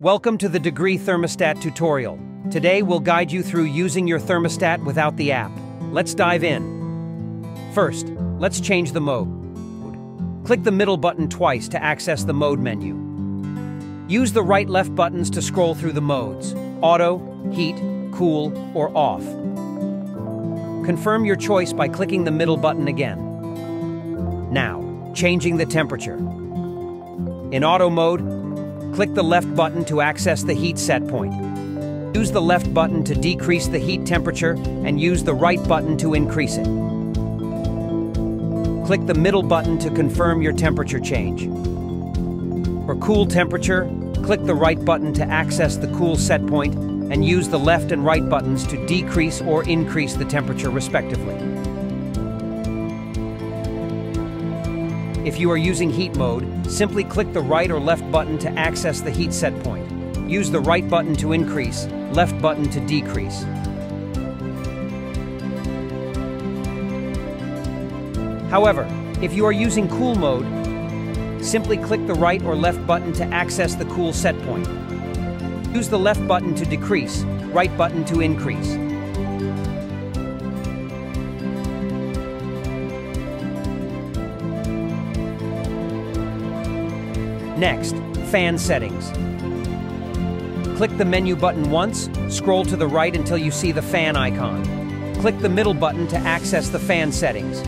Welcome to the Degrii thermostat tutorial. Today we'll guide you through using your thermostat without the app. Let's dive in. First, let's change the mode. Click the middle button twice to access the mode menu. Use the right-left buttons to scroll through the modes: auto, heat, cool, or off. Confirm your choice by clicking the middle button again. Now, changing the temperature. In auto mode, click the left button to access the heat set point. Use the left button to decrease the heat temperature and use the right button to increase it. Click the middle button to confirm your temperature change. For cool temperature, click the right button to access the cool set point and use the left and right buttons to decrease or increase the temperature respectively. If you are using heat mode, simply click the right or left button to access the heat set point. Use the right button to increase, left button to decrease. However, if you are using cool mode, simply click the right or left button to access the cool set point. Use the left button to decrease, right button to increase. Next, fan settings. Click the menu button once, scroll to the right until you see the fan icon. Click the middle button to access the fan settings.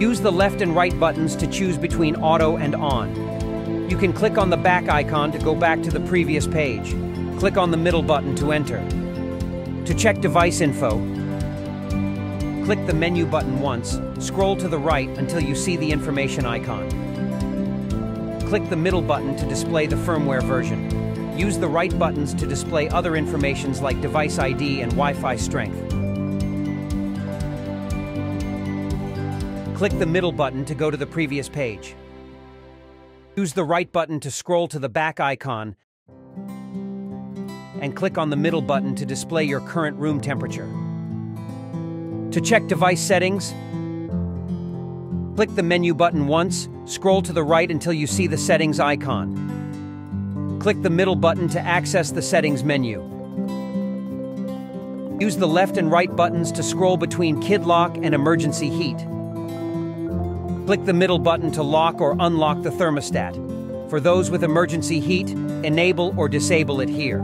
Use the left and right buttons to choose between auto and on. You can click on the back icon to go back to the previous page. Click on the middle button to enter. To check device info, click the menu button once, scroll to the right until you see the information icon. Click the middle button to display the firmware version. Use the right buttons to display other informations like device ID and Wi-Fi strength. Click the middle button to go to the previous page. Use the right button to scroll to the back icon and click on the middle button to display your current room temperature. To check device settings, click the menu button once, scroll to the right until you see the settings icon. Click the middle button to access the settings menu. Use the left and right buttons to scroll between kid lock and emergency heat. Click the middle button to lock or unlock the thermostat. For those with emergency heat, enable or disable it here.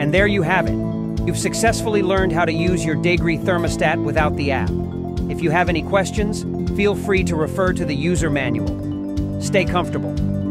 And there you have it. You've successfully learned how to use your Degrii thermostat without the app. If you have any questions, feel free to refer to the user manual. Stay comfortable.